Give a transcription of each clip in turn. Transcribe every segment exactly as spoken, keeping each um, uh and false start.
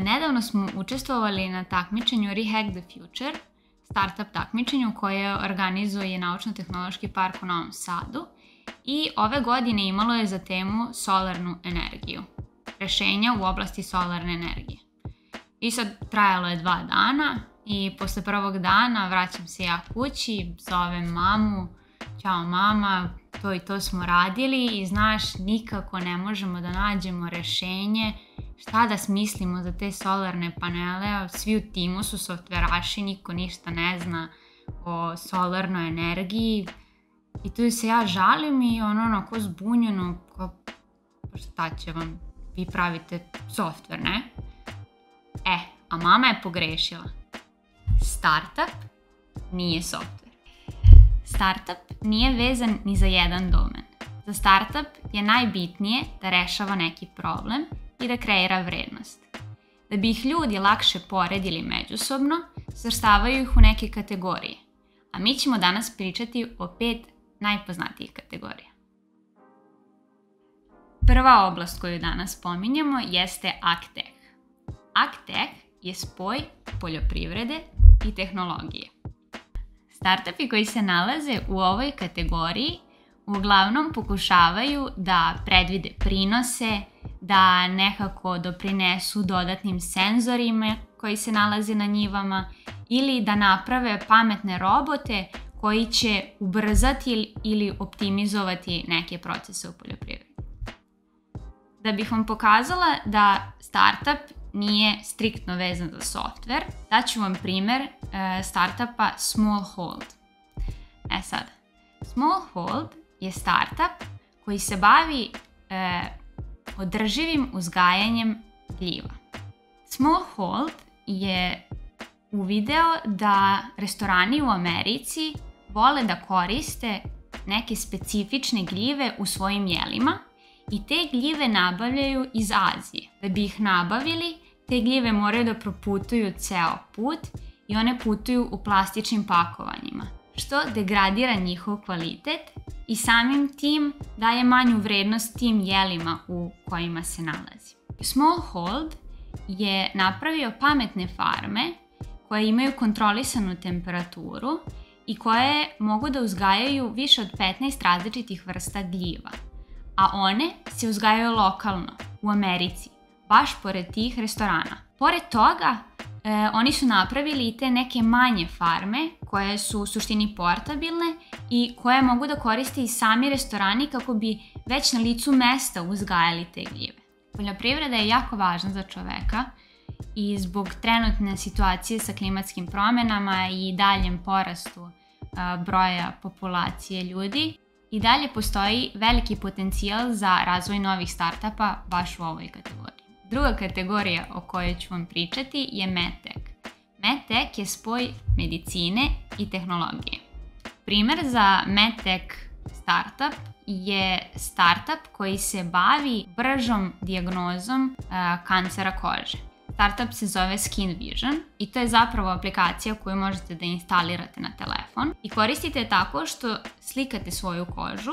Nedavno smo učestvovali na takmičenju Rehack the Future, startup takmičenju koje organizuje Naučno-tehnološki park u Novom Sadu i ove godine imalo je za temu solarnu energiju, rešenja u oblasti solarne energije. I sad trajalo je dva dana i posle prvog dana vraćam se ja kući, zovem mamu, "Ćao mama, to i to smo radili i znaš, nikako ne možemo da nađemo rešenje, šta da smislimo za te solarne panele, svi u timu su softveraši, niko ništa ne zna o solarnoj energiji." I tu se ja žalim i ono onako zbunjeno, kao, šta će vam, vi pravite softver, ne? E, a mama je pogrešila. Startup nije softver. Startup nije vezan ni za jedan domen. Za startup je najbitnije da rešava neki problem i da kreira vrednost. Da bi ih ljudi lakše poredili međusobno, svrstavaju ih u neke kategorije. A mi ćemo danas pričati o pet najpoznatijih kategorija. Prva oblast koju danas pominjemo jeste Agtech. Agtech je spoj poljoprivrede i tehnologije. Startupi koji se nalaze u ovoj kategoriji uglavnom pokušavaju da predvide prinose, da nekako doprinesu dodatnim senzorima koji se nalaze na njivama ili da naprave pametne robote koji će ubrzati ili optimizovati neke procese u poljoprivredi. Da bih vam pokazala da startup nije striktno vezan za softver, daću vam primer startupa Smallhold. E sad, Smallhold je startup koji se bavi održivim uzgajanjem gljiva. Smallhold je uvideo da restorani u Americi vole da koriste neke specifične gljive u svojim jelima i te gljive nabavljaju iz Azije. Da bi ih nabavili, te gljive moraju da proputuju ceo put i one putuju u plastičnim pakovanjima, što degradira njihov kvalitet i samim tim daje manju vrednost tim jelima u kojima se nalazi. Smallhold je napravio pametne farme koje imaju kontrolisanu temperaturu i koje mogu da uzgajaju više od petnaest različitih vrsta gljiva, a one se uzgajaju lokalno, u Americi, baš pored tih restorana. Pored toga, e, oni su napravili i te neke manje farme koje su u suštini portabilne i koje mogu da koriste i sami restorani kako bi već na licu mesta uzgajali te gljive. Poljoprivreda je jako važna za čoveka i zbog trenutne situacije sa klimatskim promenama i daljem porastu a, broja populacije ljudi, i dalje postoji veliki potencijal za razvoj novih startupa baš u ovoj kategoriji. Druga kategorija o kojoj ću vam pričati je Medtech. Medtech je spoj medicine i tehnologije. Primer za Medtech startup je startup koji se bavi bržom dijagnozom kancera kože. Startup se zove SkinVision i to je zapravo aplikacija koju možete da instalirate na telefon i koristite je tako što slikate svoju kožu,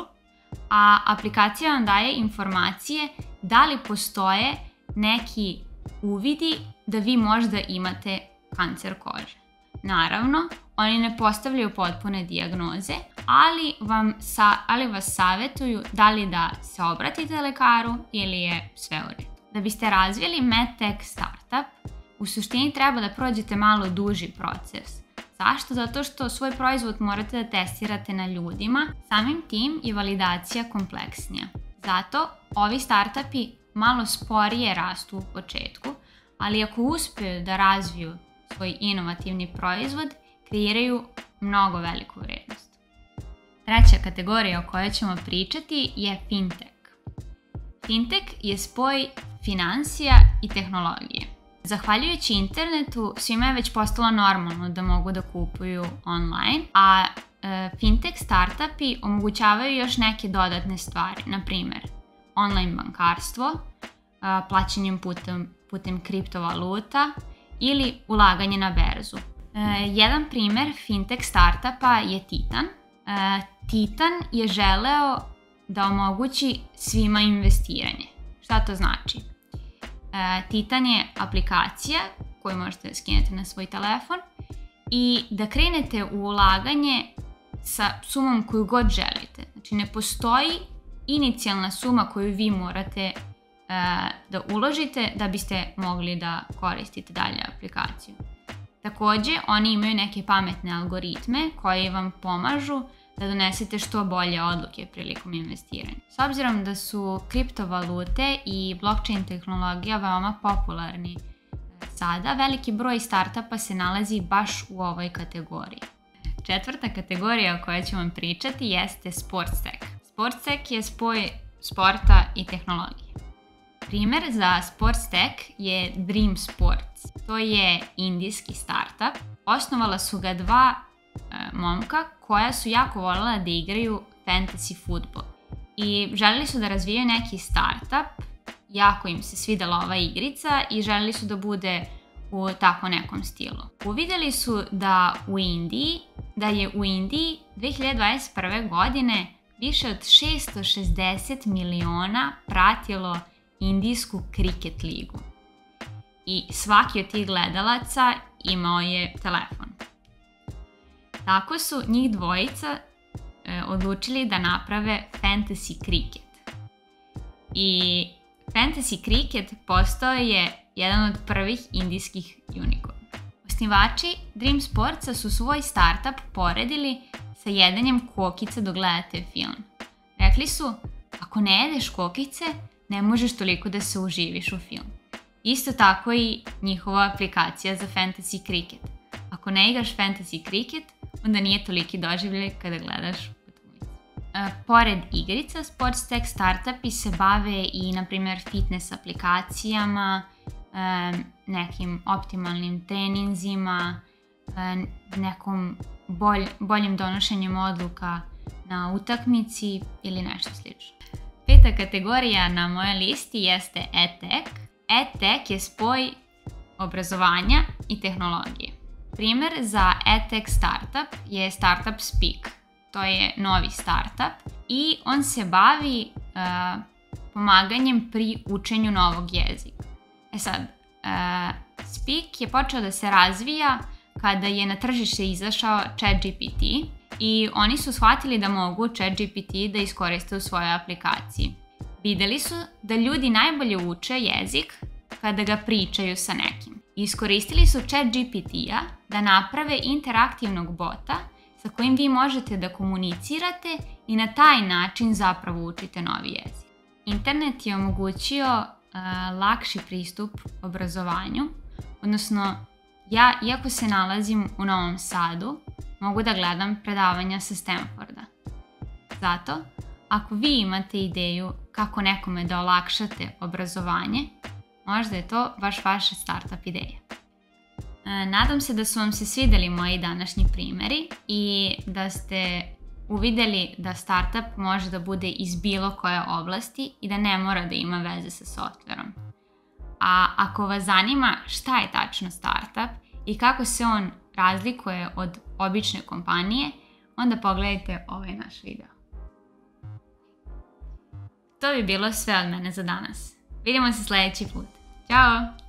a aplikacija vam daje informacije da li postoje neki uvidi da vi možda imate kancer kože. Naravno, oni ne postavljaju potpune dijagnoze, ali, vam sa, ali vas savjetuju da li da se obratite lekaru ili je sve u redu. Da biste razvijeli Medtech startup, u suštini treba da prođete malo duži proces. Zašto? Zato što svoj proizvod morate da testirate na ljudima, samim tim i validacija kompleksnija. Zato ovi startupi malo sporije rastu u početku, ali ako uspiju da razviju svoj inovativni proizvod, kreiraju mnogo veliku vrednost. Treća kategorija o kojoj ćemo pričati je Fintech. Fintech je spoj financija i tehnologije. Zahvaljujući internetu, svima je već postalo normalno da mogu da kupuju online, a e, fintech startupi omogućavaju još neke dodatne stvari, na primjer online bankarstvo, e, plaćanjem putem, putem kriptovaluta ili ulaganje na berzu. E, jedan primjer fintech startupa je Titan. E, Titan je želeo da omogući svima investiranje. Šta to znači? Titan je aplikacija koju možete skinuti na svoj telefon i da krenete u ulaganje sa sumom koju god želite. Znači ne postoji inicijalna suma koju vi morate da uložite da biste mogli da koristite dalje aplikaciju. Također, oni imaju neke pametne algoritme koji vam pomažu da donesete što bolje odluke prilikom investiranja. S obzirom da su kriptovalute i blockchain tehnologija veoma popularni sada, veliki broj startupa se nalazi baš u ovoj kategoriji. Četvrta kategorija o kojoj ću vam pričati jeste Sportstech. Sportstech je spoj sporta i tehnologije. Primer za Sportstech je Dream Sports. To je indijski startup. Osnovala su ga dva momka koja su jako voljela da igraju fantasy futbol. I željeli su da razvijaju neki startup, jako im se svidela ova igrica i željeli su da bude u tako nekom stilu. Uvidjeli su da u Indiji, da je u Indiji dve hiljade dvadeset prve. godine više od šesto šezdeset miliona pratilo indijsku kriket ligu. I svaki od tih gledalaca imao je telefon. Tako su njih dvojica odlučili da naprave fantasy kriket. I fantasy kriket postao je jedan od prvih indijskih unicorn. Osnivači Dream Sportsa su svoj startup poredili sa jedanjem kokica dok gledate film. Rekli su, ako ne jedeš kokice, ne možeš toliko da se uživiš u film. Isto tako i njihova aplikacija za fantasy kriket. Ako ne igraš fantasy kriket, onda nije toliki doživljaj kada gledaš utakmicu. Pored igrica, Sportstech startupi se bave i, na primjer, fitness aplikacijama, nekim optimalnim treninzima, nekom boljim donošenjem odluka na utakmici ili nešto slično. Peta kategorija na mojoj listi jeste Edtech. Edtech je spoj obrazovanja i tehnologije. Primer za Edtech startup je startup Speak. To je novi startup i on se bavi pomaganjem pri učenju novog jezika. E sad, Speak je počeo da se razvija kada je na tržište izašao ChatGPT i oni su shvatili da mogu ChatGPT da iskoriste u svojoj aplikaciji. Videli su da ljudi najbolje uče jezik kada ga pričaju sa nekim. Iskoristili su ChatGPT-a da naprave interaktivnog bota sa kojim vi možete da komunicirate i na taj način zapravo učite novi jezik. Internet je omogućio lakši pristup obrazovanju, odnosno ja, iako se nalazim u Novom Sadu, mogu da gledam predavanja sa Stanforda. Zato, ako vi imate ideju kako nekome da olakšate obrazovanje, možda je to baš vaša startup ideja. Nadam se da su vam se svidjeli moji današnji primjeri i da ste uvidjeli da startup može da bude iz bilo koje oblasti i da ne mora da ima veze sa softverom. A ako vas zanima šta je tačno startup i kako se on razlikuje od obične kompanije, onda pogledajte ovaj naš video. To bi bilo sve od mene za danas. Vidimo se sljedeći put. Ćao!